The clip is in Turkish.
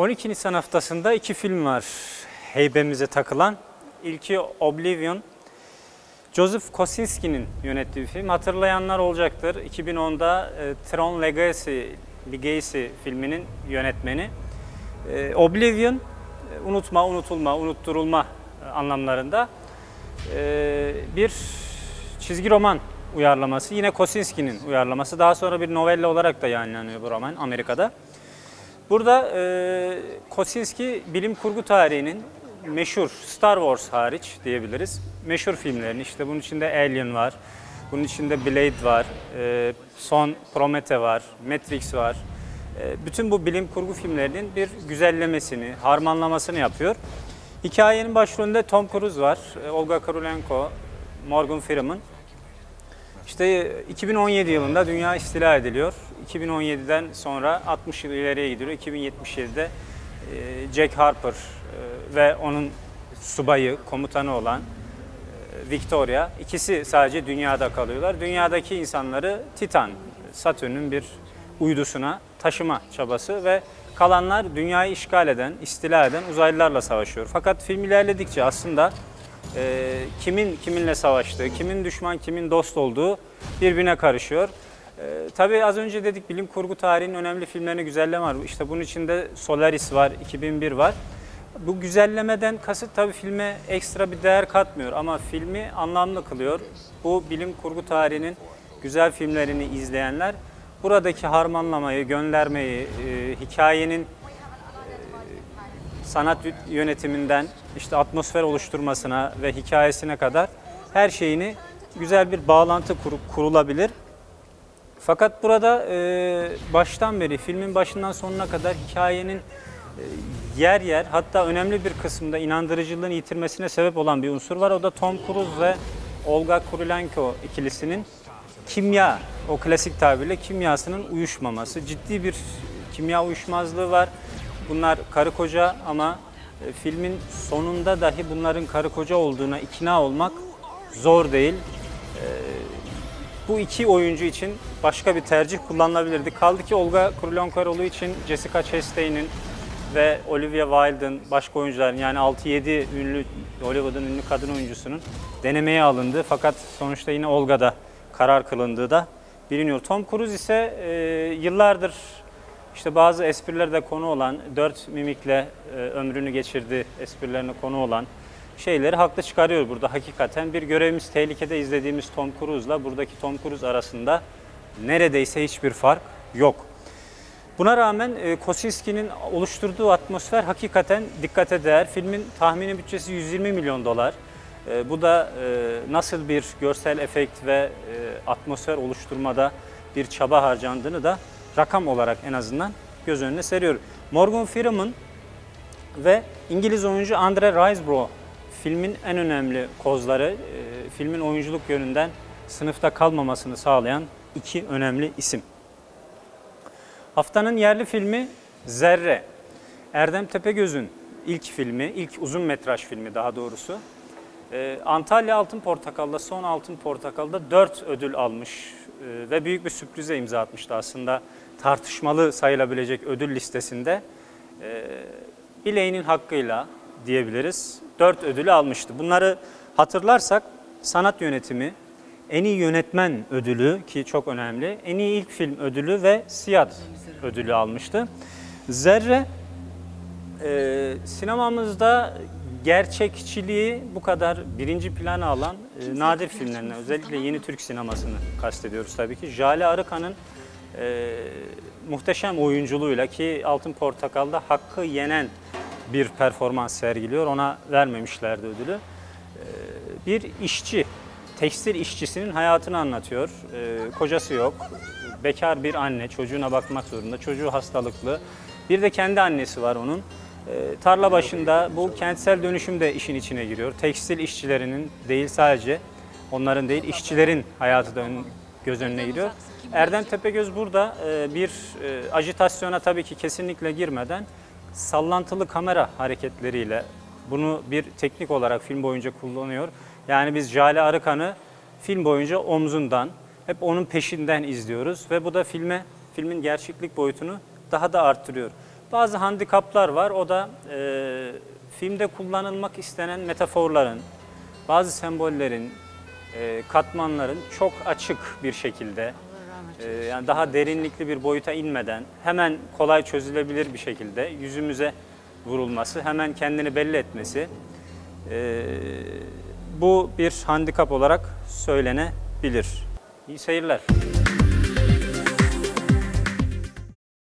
12 Nisan haftasında iki film var heybemize takılan. İlki Oblivion, Joseph Kosinski'nin yönettiği film. Hatırlayanlar olacaktır. 2010'da Tron Legacy filminin yönetmeni. Oblivion, unutma, unutulma, unutturulma anlamlarında bir çizgi roman uyarlaması. Yine Kosinski'nin uyarlaması. Daha sonra bir novella olarak da yayınlanıyor bu roman Amerika'da. Burada Kosinski bilim kurgu tarihinin meşhur, Star Wars hariç diyebiliriz, meşhur filmlerini, işte bunun içinde Alien var, bunun içinde Blade var, son Prometheus var, Matrix var. Bütün bu bilim kurgu filmlerinin bir güzellemesini, harmanlamasını yapıyor. Hikayenin başrolünde Tom Cruise var, Olga Kurylenko, Morgan Freeman. İşte 2017 yılında dünya istila ediliyor. 2017'den sonra 60 yıl ileriye gidiyor. 2077'de Jack Harper ve onun subayı, komutanı olan Victoria, ikisi sadece dünyada kalıyorlar. Dünyadaki insanları Titan, Satürn'ün bir uydusuna taşıma çabası ve kalanlar dünyayı işgal eden, istila eden uzaylılarla savaşıyor. Fakat film ilerledikçe aslında kimin kiminle savaştığı, kimin düşman, kimin dost olduğu birbirine karışıyor. Tabii az önce dedik, bilim kurgu tarihinin önemli filmlerine güzelleme var. İşte bunun içinde Solaris var, 2001 var. Bu güzellemeden kasıt tabii filme ekstra bir değer katmıyor ama filmi anlamlı kılıyor. Bu bilim kurgu tarihinin güzel filmlerini izleyenler buradaki harmanlamayı, göndermeyi, hikayenin sanat yönetiminden işte atmosfer oluşturmasına ve hikayesine kadar her şeyini güzel bir bağlantı kurulabilir. Fakat burada baştan beri, filmin başından sonuna kadar hikayenin yer yer, hatta önemli bir kısımda inandırıcılığını yitirmesine sebep olan bir unsur var. O da Tom Cruise ve Olga Kurylenko ikilisinin kimya, o klasik tabirle kimyasının uyuşmaması. Ciddi bir kimya uyuşmazlığı var. Bunlar karı koca ama filmin sonunda dahi bunların karı koca olduğuna ikna olmak zor değil. Bu iki oyuncu için başka bir tercih kullanılabilirdi. Kaldı ki Olga Kurylenko için Jessica Chastain'in ve Olivia Wilde'ın, başka oyuncuların, yani 6-7 ünlü Hollywood'un ünlü kadın oyuncusunun denemeye alındı. Fakat sonuçta yine Olga'da karar kılındığı da biliniyor. Tom Cruise ise yıllardır işte bazı esprilerde konu olan, 4 mimikle ömrünü geçirdi, esprilerine konu olan şeyleri haklı çıkarıyor burada hakikaten. Bir Görevimiz Tehlikede izlediğimiz Tom Cruise'la buradaki Tom Cruise arasında neredeyse hiçbir fark yok. Buna rağmen Kosinski'nin oluşturduğu atmosfer hakikaten dikkate değer. Filmin tahmini bütçesi 120 milyon dolar. Bu da nasıl bir görsel efekt ve atmosfer oluşturmada bir çaba harcandığını da rakam olarak en azından göz önüne seriyor. Morgan Freeman ve İngiliz oyuncu Andrea Riseborough filmin en önemli kozları, filmin oyunculuk yönünden sınıfta kalmamasını sağlayan iki önemli isim. Haftanın yerli filmi Zerre. Erdem Tepegöz'ün ilk filmi, ilk uzun metraj filmi daha doğrusu. Antalya Altın Portakal'da, son Altın Portakal'da 4 ödül almış ve büyük bir sürprize imza atmıştı aslında. Tartışmalı sayılabilecek ödül listesinde bileğinin hakkıyla diyebiliriz 4 ödülü almıştı. Bunları hatırlarsak sanat yönetimi, en iyi yönetmen ödülü ki çok önemli, en iyi ilk film ödülü ve SİAD ödülü almıştı. Zerre sinemamızda gerçekçiliği bu kadar birinci plana alan nadir filmlerinden, özellikle yeni Türk sinemasını kastediyoruz tabii ki. Jale Arıkan'ın muhteşem oyunculuğuyla, ki Altın Portakal'da hakkı yenen bir performans sergiliyor, ona vermemişlerdi ödülü. Bir işçi, tekstil işçisinin hayatını anlatıyor. Kocası yok, bekar bir anne, çocuğuna bakmak zorunda, çocuğu hastalıklı. Bir de kendi annesi var onun. Tarlabaşı'nda bu kentsel dönüşüm de işin içine giriyor. Tekstil işçilerinin değil, sadece onların değil, işçilerin hayatı da göz önüne giriyor. Erdem Tepegöz burada bir ajitasyona tabii ki kesinlikle girmeden sallantılı kamera hareketleriyle bunu bir teknik olarak film boyunca kullanıyor. Yani biz Jale Arıkan'ı film boyunca omzundan, hep onun peşinden izliyoruz ve bu da filmin gerçeklik boyutunu daha da arttırıyor. Bazı handikaplar var. O da filmde kullanılmak istenen metaforların, bazı sembollerin, katmanların çok açık bir şekilde, yani daha derinlikli bir boyuta inmeden, hemen kolay çözülebilir bir şekilde yüzümüze vurulması, hemen kendini belli etmesi, bu bir handikap olarak söylenebilir. İyi seyirler.